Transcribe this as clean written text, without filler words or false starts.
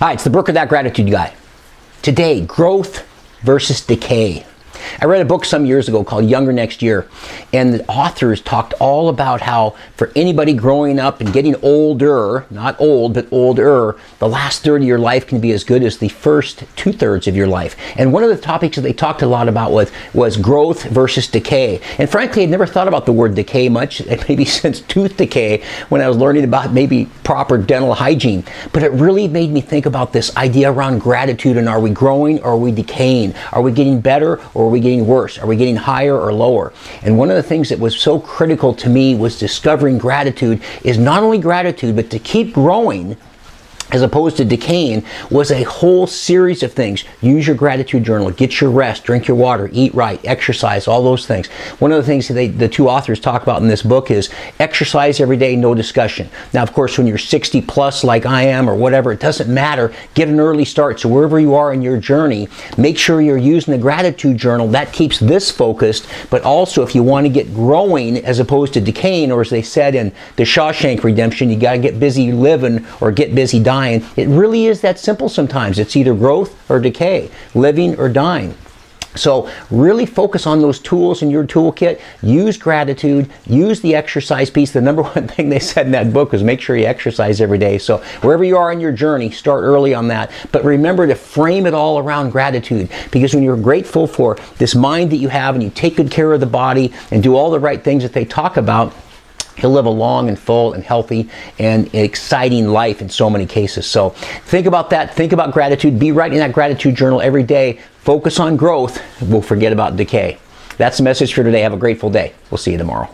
All right, it's the Book of That Gratitude Guy. Today, growth versus decay. I read a book some years ago called Younger Next Year, and the authors talked all about how for anybody growing up and getting older, not old, but older, the last third of your life can be as good as the first two-thirds of your life. And one of the topics that they talked a lot about was growth versus decay. And frankly, I'd never thought about the word decay much, maybe since tooth decay, when I was learning about maybe proper dental hygiene. But it really made me think about this idea around gratitude and are we growing or are we decaying? Are we getting better or are we getting worse? Are we getting higher or lower? And one of the things that was so critical to me was discovering gratitude is not only gratitude, but to keep growing as opposed to decaying was a whole series of things. Use your gratitude journal, get your rest, drink your water, eat right, exercise, all those things. One of the things that the two authors talk about in this book is exercise every day, no discussion. Now, of course, when you're 60 plus like I am or whatever, it doesn't matter. Get an early start. So wherever you are in your journey, make sure you're using the gratitude journal. That keeps this focused, but also if you want to get growing as opposed to decaying, or as they said in the Shawshank Redemption, you got to get busy living or get busy dying. It really is that simple sometimes. It's either growth or decay, living or dying. So really focus on those tools in your toolkit. Use gratitude, use the exercise piece. The number one thing they said in that book was make sure you exercise every day. So wherever you are in your journey, start early on that. But remember to frame it all around gratitude, because when you're grateful for this mind that you have and you take good care of the body and do all the right things that they talk about, you'll live a long and full and healthy and exciting life in so many cases. So think about that. Think about gratitude. Be writing that gratitude journal every day. Focus on growth. We'll forget about decay. That's the message for today. Have a grateful day. We'll see you tomorrow.